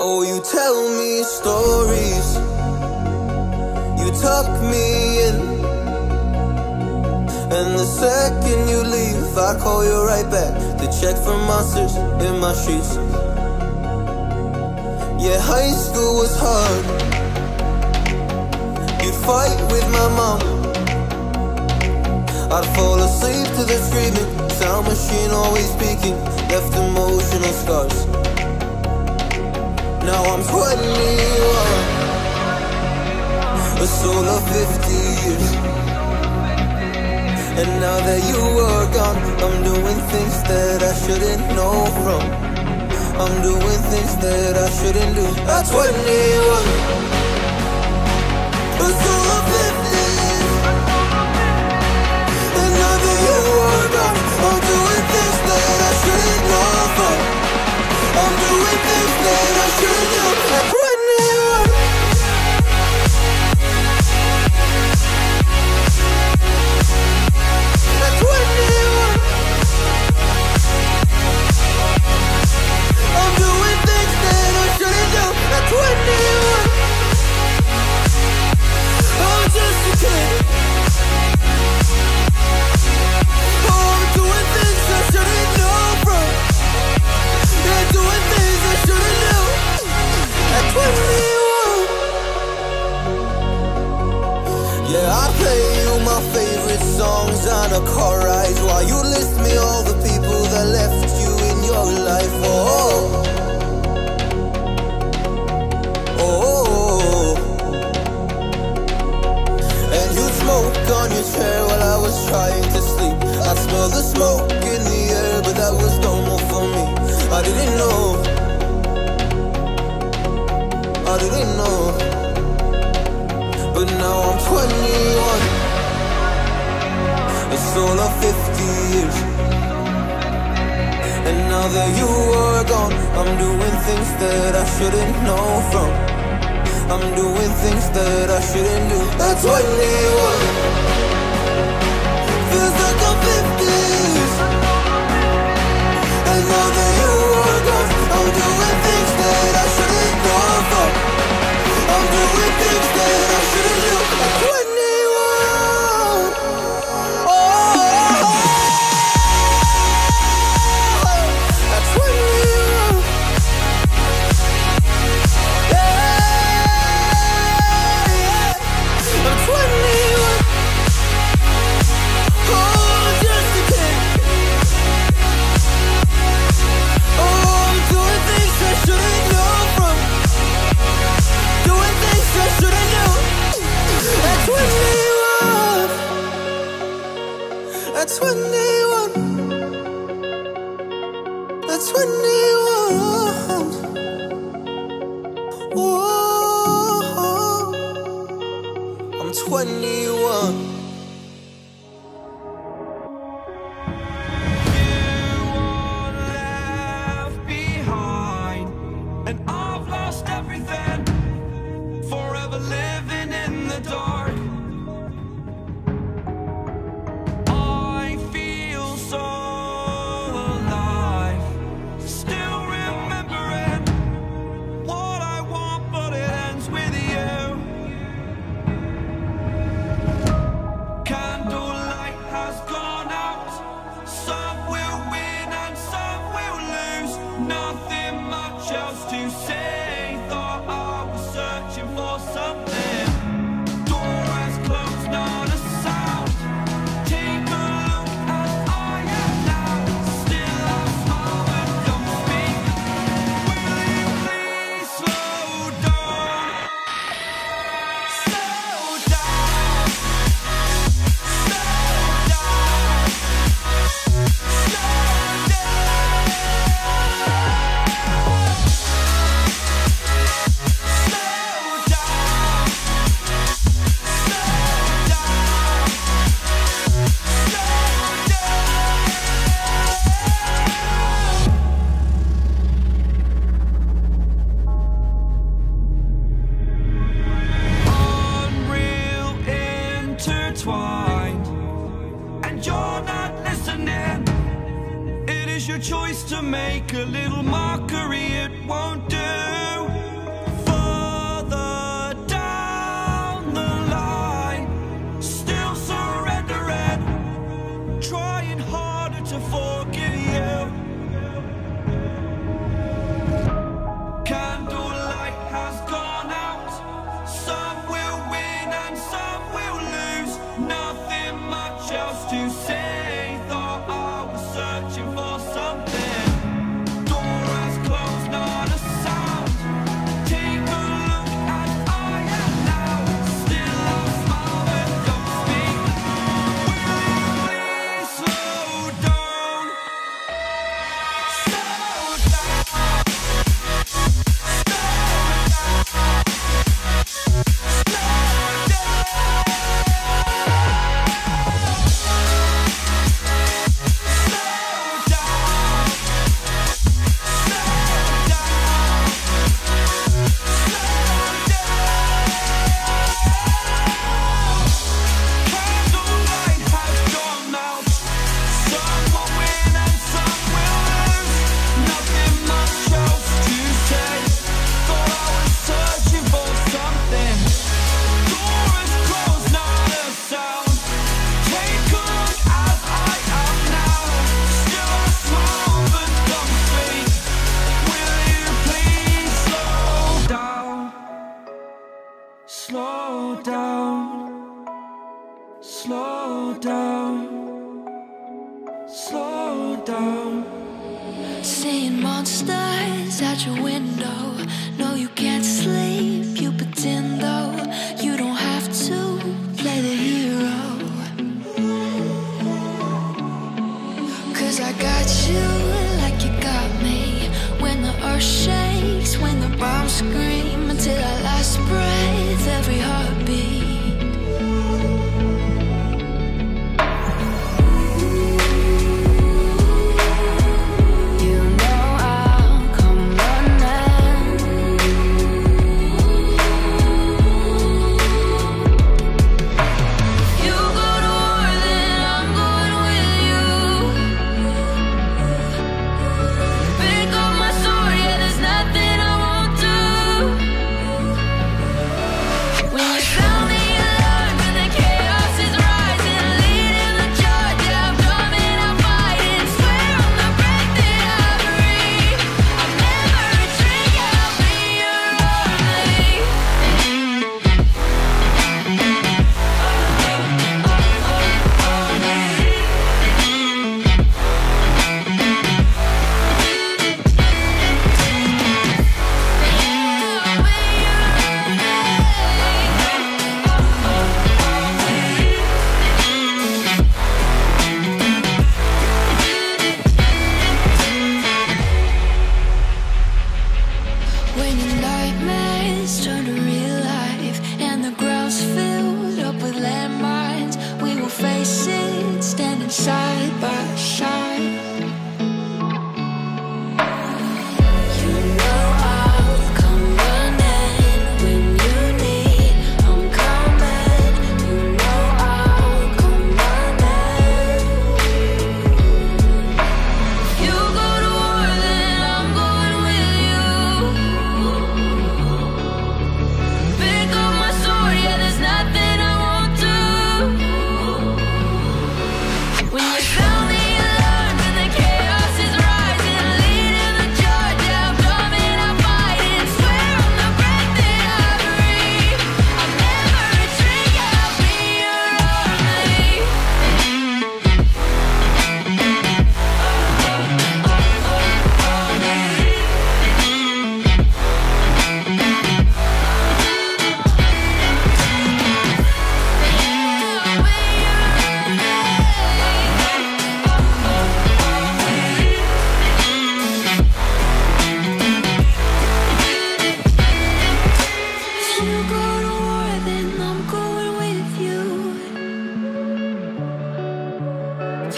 Oh, you tell me stories, you tuck me in, and the second you leave, I call you right back to check for monsters in my streets. Yeah, high school was hard, you'd fight with my mom, I'd fall asleep to the screaming, sound machine always speaking, left emotional scars. Now I'm 21, a soul of 50 years. And now that you are gone, I'm doing things that I shouldn't know from. I'm doing things that I shouldn't do. At 21, a soul of 50 years. And now that you are gone, I'm doing things that I shouldn't know from. I'm doing things that I shouldn't do. At 21. At 21. I'm doing things that I shouldn't do. At 21. I'm just a kid. I'm doing things I shouldn't know, bro. They're doing things I shouldn't do. At 21. Yeah, I play you my favorite songs on a car ride while you list me all the people that left you in your life. Oh, oh, oh. And you smoke on your chair while I was trying to sleep. I smell the smoke in the air, but that was normal for me. I didn't know, I didn't know. But now I'm 21, a soul of 50 years. And now that you are gone, I'm doing things that I shouldn't know from. I'm doing things that I shouldn't do. At 21, feels like I'm 50s. And now that you are gone, I'm doing things that I shouldn't do. I'm doing things that I shouldn't do. At 21. Oh, at 21. Yeah, yeah. At 21. Oh, just a kid. Doing things I shouldn't know from. Doing things I shouldn't know. At 21. At 21. At 21. Whoa. I'm 21. Choice to make a little mockery, it won't do. to forgive you. Slow down, slow down. Seeing monsters at your window. No, you can't sleep, you pretend though. You don't have to play the hero, 'cause I got you like you got me. When the earth shakes, when the bombs scream, until our last breath, every heartbeat.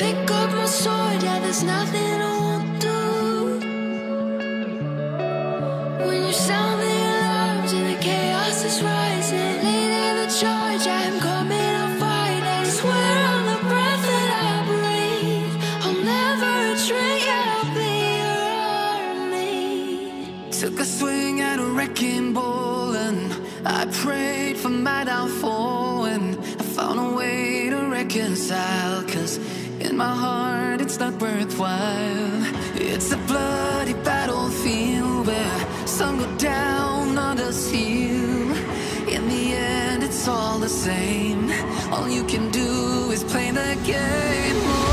Pick up my sword, yeah, there's nothing I won't do. When you sound the alarms and the chaos is rising, leading the charge, I'm coming. Took a swing at a wrecking ball and I prayed for my downfall, and I found a way to reconcile, 'cause In my heart, it's not worthwhile. It's a bloody battlefield where some go down, others heal. In the end, it's all the same. All you can do is play the game.